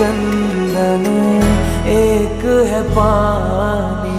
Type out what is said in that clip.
चंदन एक है पानी